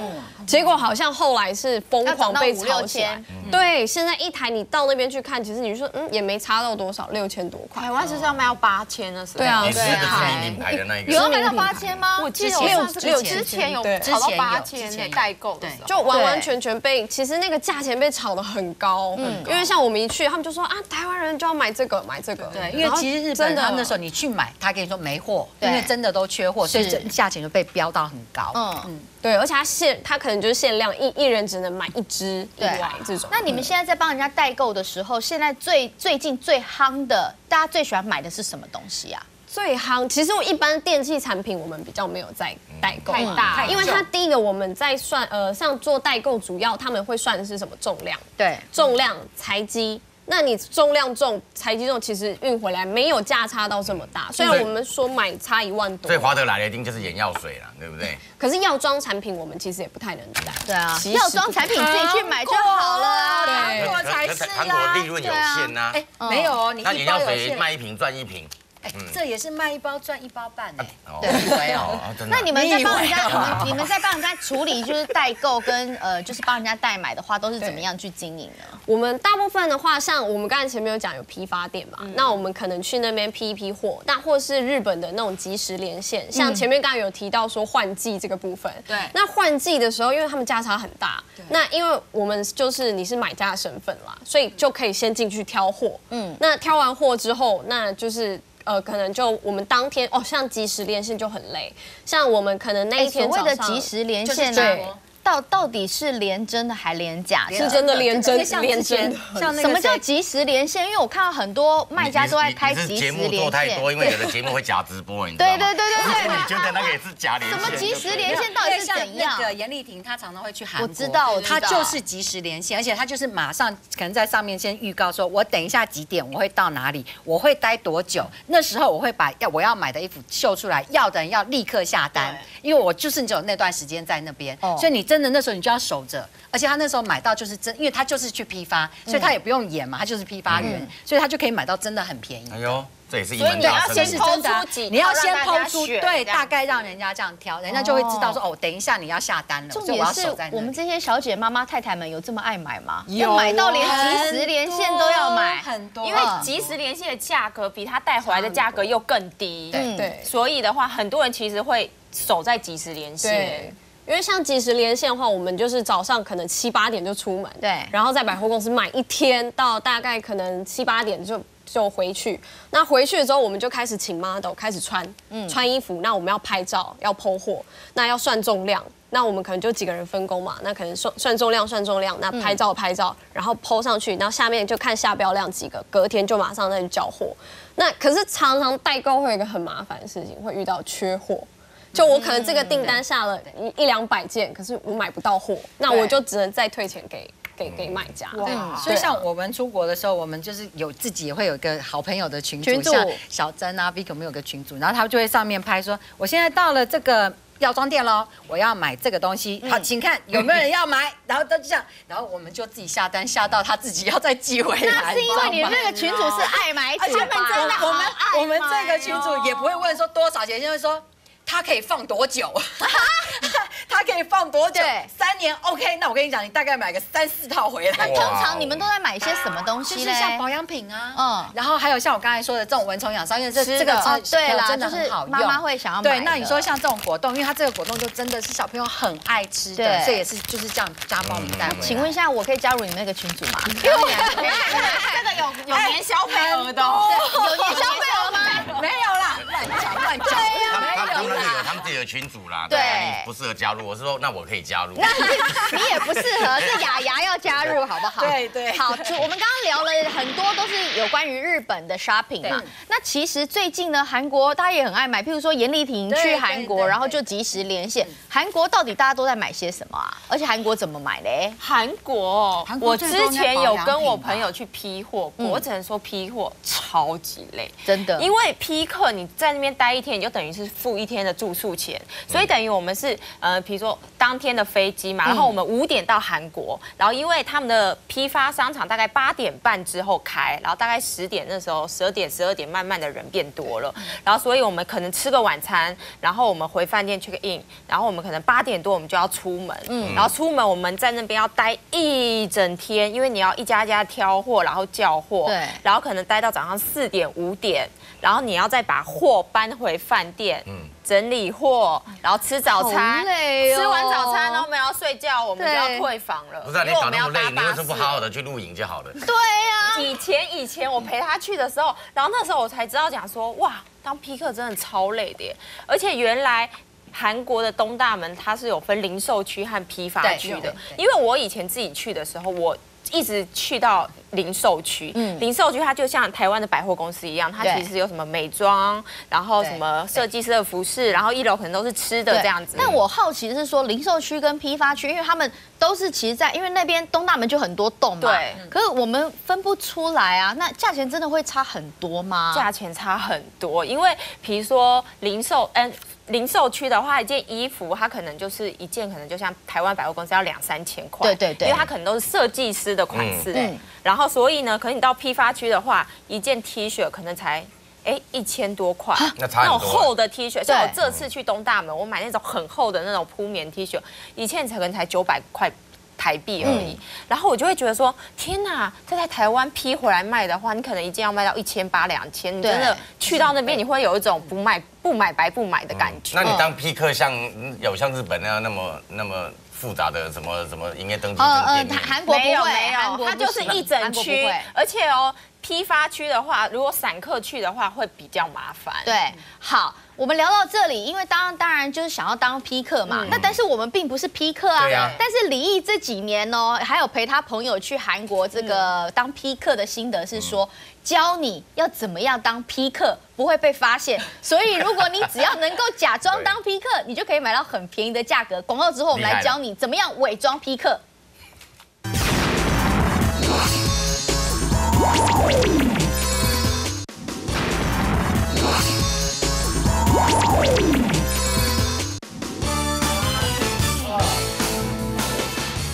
结果好像后来是疯狂被炒起来。对，现在一台你到那边去看，其实你说嗯也没差到多少，六千多块。台湾是要卖到八千了，是吧？对啊，对啊。有要卖到八千吗？我记得六六之前有。 炒到八千呢，代购的就完完全全被，其实那个价钱被炒得很高，嗯，因为像我们一去，他们就说啊，台湾人就要买这个买这个，对，因为其实日本他们那时候你去买，他跟你说没货，因为真的都缺货，所以价钱就被标到很高，嗯对，而且它限，它可能就是限量，一一人只能买一支，对，这种。那你们现在在帮人家代购的时候，现在最最近最夯的，大家最喜欢买的是什么东西啊？ 最夯，其实我一般电器产品我们比较没有在代购，太大，因为它第一个我们在算，呃，像做代购主要他们会算的是什么重量，对，重量、材机。 那那你重量重、材积重，其实运回来没有价差到这么大。虽然我们说买差一万多，所以华德莱一定就是眼药水啦，对不对？可是药妆产品我们其实也不太能带。对啊，药妆产品自己去买就好了啊，糖果才是啊。糖果利润有限呐，哎，没有哦，你那眼药水卖一瓶赚一瓶。 哎，这也是卖一包赚一包半哎，对哦，那你们在帮人家，你们在帮人家处理就是代购跟呃，就是帮人家代买的话，都是怎么样去经营呢？我们大部分的话，像我们刚才前面有讲有批发店嘛，那我们可能去那边批一批货，那或是日本的那种即时连线，像前面刚才有提到说换季这个部分，对，那换季的时候，因为他们价差很大，那因为我们就是你是买家的身份啦，所以就可以先进去挑货，嗯，那挑完货之后，那就是。 呃，可能就我们当天哦，像即时连线就很累，像我们可能那一天所谓的即时连线呢，到到底是连真的还连假？是真的连真，连真。什么叫即时连线？因为我看到很多卖家都在开即时连线。节目做太多，因为有的节目会假直播，你知道吗？对对对对对。你觉得那个也是假连线？什么即时连线到底是怎样？那个严丽婷她常常会去韩国，我知道，她就是即时连线，而且她就是马上可能在上面先预告说，我等一下几点我会到哪里，我会待多久，那时候我会把要我要买的衣服秀出来，要的人要立刻下单，因为我就是只有那段时间在那边，所以你。 真的那时候你就要守着，而且他那时候买到就是真，因为他就是去批发，所以他也不用演嘛，他就是批发员，所以他就可以买到真的很便宜。哎呦，这也是一门大生意。所以你要先抛出，你要先抛出，对，大概让人家这样挑，人家就会知道说哦，等一下你要下单了。重点是我们这些小姐妈妈太太们有这么爱买吗？有买到连即时连线都要买，很多，因为即时连线的价格比他带回来的价格又更低，对，所以的话，很多人其实会守在即时连线。 因为像即时连线的话，我们就是早上可能七八点就出门，对，然后在百货公司买一天，到大概可能七八点就就回去。那回去之后，我们就开始请 model 开始穿，嗯，穿衣服。那我们要拍照，要 po 货，那要算重量。那我们可能就几个人分工嘛，那可能算算重量，算重量，那拍照拍照，然后 po 上去，然后下面就看下标量几个，隔天就马上再去交货。那可是常常代购会有一个很麻烦的事情，会遇到缺货。 就我可能这个订单下了一两百件，可是我买不到货，那我就只能再退钱给给给买家。所以像我们出国的时候，我们就是有自己也会有一个好朋友的群组，像小珍啊、Vicky 我们有个群组，然后他就会上面拍说，我现在到了这个。 药妆店咯，我要买这个东西，好，请看有没有人要买，然后都这样，然后我们就自己下单，下到他自己要再寄回来。那是因为你们那个群主是爱买主，他们真的我们我们这个群主也不会问说多少钱，就会说他可以放多久，他可以放多久？三年 OK， 那我跟你讲，你大概买个三四套回来。那通常你们都在买一些什么东西？就是像保养品啊，嗯，然后还有像我刚才说的这种蚊虫养伤，因为这这个对啦，真的很好用，妈妈会想要买。对，那你说像这种果冻，因为它这个果冻就真的是小朋友很爱吃的，所以也是就是这样家暴你带回来。请问一下，我可以加入你们那个群组吗？因为这个有有年消费额的，有年消费额吗？没有啦，乱讲乱讲，没有啦。 他们自己的群组啦，对，不适合加入。我是说，那我可以加入。那你也不适合，是雅雅要加入，好不好？对对。好，我们刚刚聊了很多都是有关于日本的 shopping 嘛。那其实最近呢，韩国大家也很爱买，譬如说严丽婷去韩国，然后就即时连线。韩国到底大家都在买些什么啊？而且韩国怎么买嘞？韩国，我之前有跟我朋友去批货，我只能说批货超级累，真的。因为批客你在那边待一天，你就等于是付一天的住宿。 付钱，所以等于我们是呃，比如说当天的飞机嘛，然后我们五点到韩国，然后因为他们的批发商场大概八点半之后开，然后大概十点那时候，十二点十二点慢慢的人变多了，然后所以我们可能吃个晚餐，然后我们回饭店 check in， 然后我们可能八点多我们就要出门，嗯，然后出门我们在那边要待一整天，因为你要一家一家挑货，然后叫货，对，然后可能待到早上四点五点，然后你要再把货搬回饭店，嗯。 整理货，然后吃早餐，吃完早餐，然后我们要睡觉，我们就要退房了。不是啊，你搞那么累，你为什么不好好的去露营就好了？对呀，以前以前我陪他去的时候，然后那时候我才知道讲说，哇，当批客真的超累的，而且原来。韩国的东大门它是有分零售区和批发区的，因为我以前自己去的时候，我一直去到零售区，嗯，零售区它就像台湾的百货公司一样，它其实有什么美妆，然后什么设计师的服饰，然后一楼可能都是吃的这样子。但我好奇的是说，零售区跟批发区，因为他们都是其实在，因为那边东大门就很多栋嘛，对，可是我们分不出来啊，那价钱真的会差很多吗？价钱差很多，因为比如说零售，嗯。零售区的话，一件衣服它可能就是一件，可能就像台湾百货公司要两三千块，对对对，因为它可能都是设计师的款式，嗯，然后所以呢，可能你到批发区的话，一件 T 恤可能才。 哎，一千多块，那种厚的 T 恤，像我这次去东大门，我买那种很厚的那种铺棉 T 恤，以前可能才九百块台币而已。然后我就会觉得说，天哪，这在台湾批回来卖的话，你可能一件要卖到一千八、两千，你真的去到那边，你会有一种不卖不买白不买的感觉。那你当批客像有像日本那样那么那么？ 复杂的什么什么营业登记证，韩国不会，韩国它就是一整区，而且哦，批发区的话，如果散客去的话，会比较麻烦。对，好，我们聊到这里，因为当当然就是想要当批客嘛，那但是我们并不是批客啊。但是李毅这几年哦，还有陪他朋友去韩国这个当批客的心得是说，教你要怎么样当批客不会被发现。所以如果你只要能够假装当批客，你就可以买到很便宜的价格。广告之后，我们来教你。 怎么样伪装批客？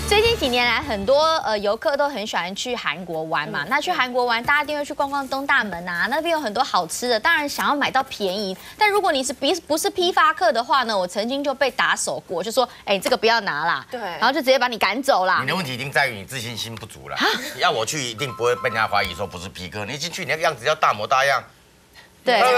最近几年来，很多呃游客都很喜欢去韩国玩嘛。那去韩国玩，大家一定会去逛逛东大门啊，那边有很多好吃的。当然想要买到便宜，但如果你是不不是批发客的话呢，我曾经就被打手过，就说哎、欸、这个不要拿啦，对，然后就直接把你赶走啦。你的问题一定在于你自信心不足啦。要我去，一定不会被人家怀疑说不是批客。你进去，你那个样子要大模大样。 对，统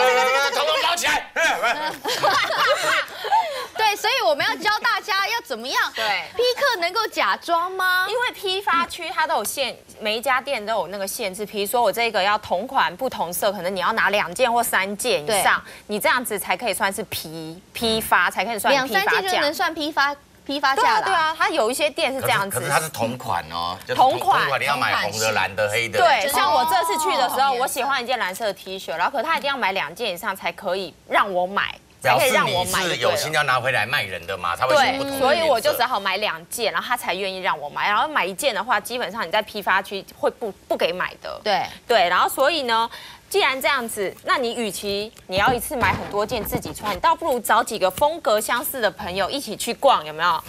统捞起来！对，所以我们要教大家要怎么样？对，批客能够假装吗？因为批发区它都有限，每一家店都有那个限制。比如说我这个要同款不同色，可能你要拿两件或三件以上，你这样子才可以算是批批发，才可以算批发价。两三件就能算批发。 批发价啦，对啊，它有一些店是这样子，可是它是同款哦，同款，你要买红的、蓝的、黑的。对，像我这次去的时候，我喜欢一件蓝色的 T 恤，然后可它一定要买两件以上才可以让我买，才可以让我买。是有心要拿回来卖人的嘛？它会不同。对，所以我就只好买两件，然后他才愿意让我买。然后买一件的话，基本上你在批发区会不不给买的。对对，然后所以呢。 既然这样子，那你与其你要一次买很多件自己穿，你倒不如找几个风格相似的朋友一起去逛，有没有？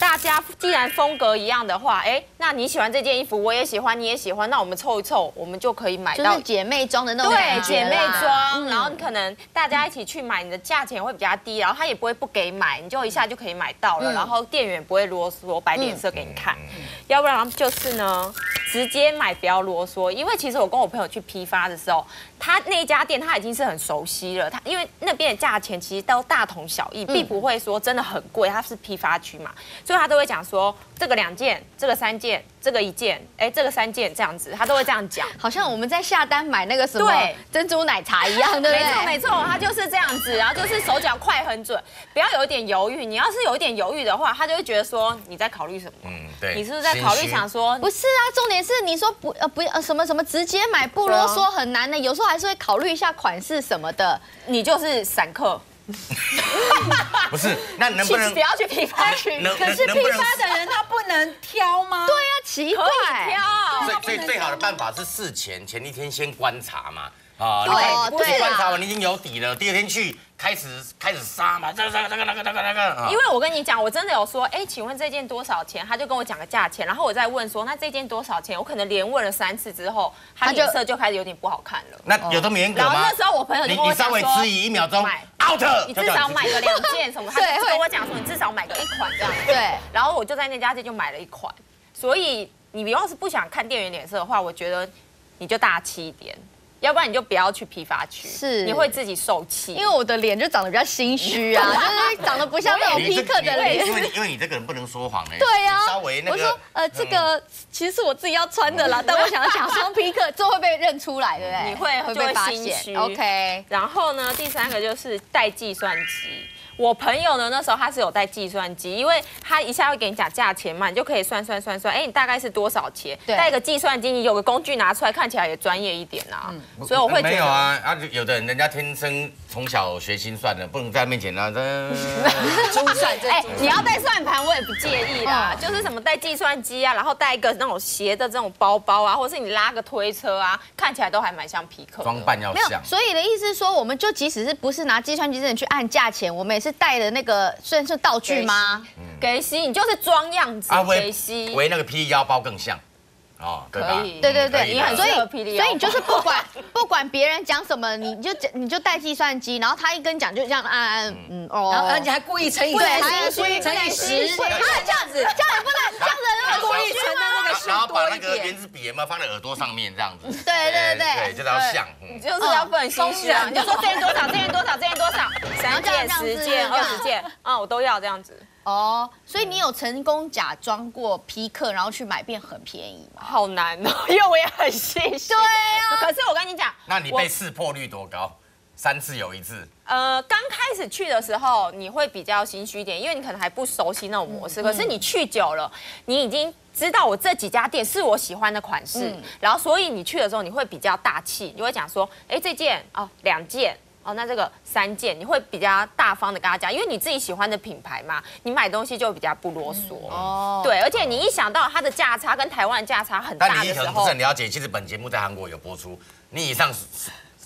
大家既然风格一样的话，哎、欸，那你喜欢这件衣服，我也喜欢，你也喜欢，那我们凑一凑，我们就可以买到就是姐妹装的那种对姐妹装，然后你可能大家一起去买，你的价钱会比较低，然后他也不会不给买，你就一下就可以买到了，嗯、然后店员不会啰嗦，摆脸色给你看，嗯、要不然就是呢。 直接买不要啰嗦，因为其实我跟我朋友去批发的时候，他那一家店他已经是很熟悉了，他因为那边的价钱其实都大同小异，并不会说真的很贵，他是批发区嘛，所以他都会讲说这个两件，这个三件，这个一件，哎，这个三件这样子，他都会这样讲，好像我们在下单买那个什么珍珠奶茶一样，对不对？没错没错，他就是这样子，然后就是手脚快很准，不要有一点犹豫，你要是有一点犹豫的话，他就会觉得说你在考虑什么，嗯，对，你是不是在考虑想说不是啊，重点。 是你说不呃不呃什么什么直接买不啰嗦很难的，有时候还是会考虑一下款式什么的。你就是散客，不是？那能不能不要去批发区？可是批发的人他不能挑吗？对啊，奇怪，可以挑。最最最好的办法是事前前一天先观察嘛。 啊，对，对，观察完你已经有底了，第二天去开始开始杀嘛，这个这个那个那个那个。因为我跟你讲，我真的有说，哎，请问这件多少钱？他就跟我讲个价钱，然后我再问说，那这件多少钱？我可能连问了三次之后，他脸色就开始有点不好看了。那有这么严格吗？然后那时候我朋友就跟我讲说，你稍微迟疑一秒钟 ，out， 你至少买个两件什么？他就跟我讲说，你至少买个一款这样。对，然后我就在那家店就买了一款。所以你要是不想看店员脸色的话，我觉得你就大气一点。 要不然你就不要去批发区，是你会自己受气。因为我的脸就长得比较心虚啊，就是长得不像那种批客的脸。因为因为你这个人不能说谎哎。对呀，稍微那个。我说呃，这个其实是我自己要穿的啦，但我想要假装批客，这会被认出来，对不对？你会会被发现。OK。然后呢，第三个就是带计算机。我朋友呢那时候他是有带计算机，因为他一下会给你讲价钱嘛，你就可以算算算算，哎、欸，你大概是多少钱？带一个计算机，你有个工具拿出来，看起来也专业一点啊。嗯、所以我会觉得没有啊啊，有的人人家天生从小学心算的，不能在面前拿、啊、珠算。哎、欸，你要带算盘我也不介意啦，嗯、就是什么带计算机啊，然后带一个那种斜的这种包包啊，或是你拉个推车啊，看起来都还蛮像皮克。装扮要像。没有，所以的意思是说，我们就即使是不是拿计算机真的去按价钱，我们也。 是带的那个算是道具吗？给西，你就是装样子。给西，围那个霹雳腰包更像，哦，对吧？对对对，你很所以所以你就是不管不管别人讲什么，你就你就带计算机，然后他一跟讲就这样按按嗯哦，然后而且还故意乘以对，乘以十，他这样子，这样也不能这样子，故意乘的那个数多一点。然后把那个原子笔嘛放在耳朵上面这样子。对对对，就是要像，你就是要不能松软，你就说这边多少，这边多少，这边多少。 三件、十件、二十件啊，我都要这样子哦。所以你有成功假装过批客，然后去买变很便宜吗？好难哦，因为我也很细心。对啊，可是我跟你讲，那你被识破率多高？三次有一次。呃，刚开始去的时候，你会比较心虚一点，因为你可能还不熟悉那种模式。可是你去久了，你已经。 知道我这几家店是我喜欢的款式，嗯、然后所以你去的时候你会比较大气，你就会讲说，哎，这件哦两件哦，那这个三件，你会比较大方的跟他讲，因为你自己喜欢的品牌嘛，你买东西就比较不啰嗦、嗯、哦。对，而且你一想到它的价差跟台湾的价差很大的时候，但你可能不是很了解，其实本节目在韩国有播出，你以上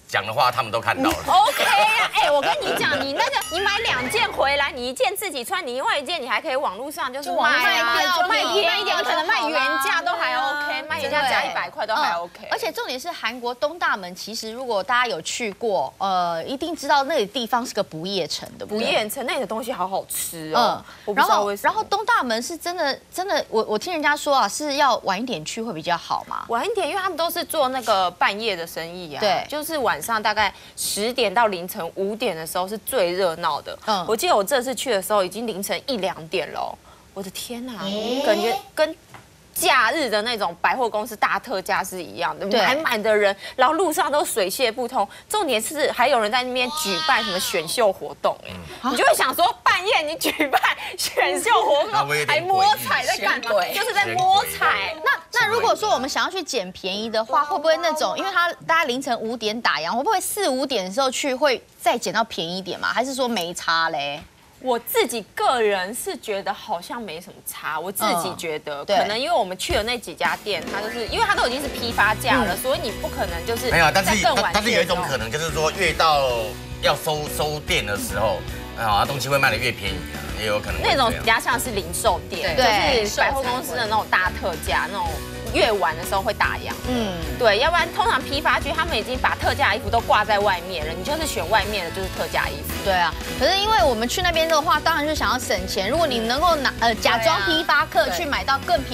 讲的话他们都看到了。OK 啊，哎，我跟你讲，你那个你买两件回来，你一件自己穿，你另外一件你还可以网络上就是卖啊，卖便宜一点，可能卖原价都还 OK， 卖原价加一百块都还 OK。而且重点是韩国东大门，其实如果大家有去过，呃，一定知道那个地方是个不夜城，对不对？不夜城那里的东西好好吃哦。嗯，然后然后东大门是真的真的，我我听人家说啊，是要晚一点去会比较好嘛。晚一点，因为他们都是做那个半夜的生意啊，对，就是晚。 晚上大概十点到凌晨五点的时候是最热闹的。嗯，我记得我这次去的时候已经凌晨一两点了，我的天哪，感觉跟假日的那种百货公司大特价是一样的，满满的人，然后路上都水泄不通。重点是还有人在那边举办什么选秀活动，哎，你就会想说半夜你举办选秀活动还摸彩在干嘛？就是在摸彩。那 那如果说我们想要去捡便宜的话，会不会那种，因为他大家凌晨五点打烊，会不会四五点的时候去会再捡到便宜一点嘛？还是说没差嘞？我自己个人是觉得好像没什么差，我自己觉得，可能因为我们去的那几家店，它就是因为它都已经是批发价了，所以你不可能就是没有，但是但是有一种可能就是说，越到要收收店的时候。 啊，东西会卖的越便宜啊，也有可能那种比较像是零售店，就是百货公司的那种大特价，那种越晚的时候会打烊。嗯，对，要不然通常批发区他们已经把特价衣服都挂在外面了，你就是选外面的，就是特价衣服。对啊，可是因为我们去那边的话，当然就想要省钱。如果你能够拿呃假装批发客去买到更便宜。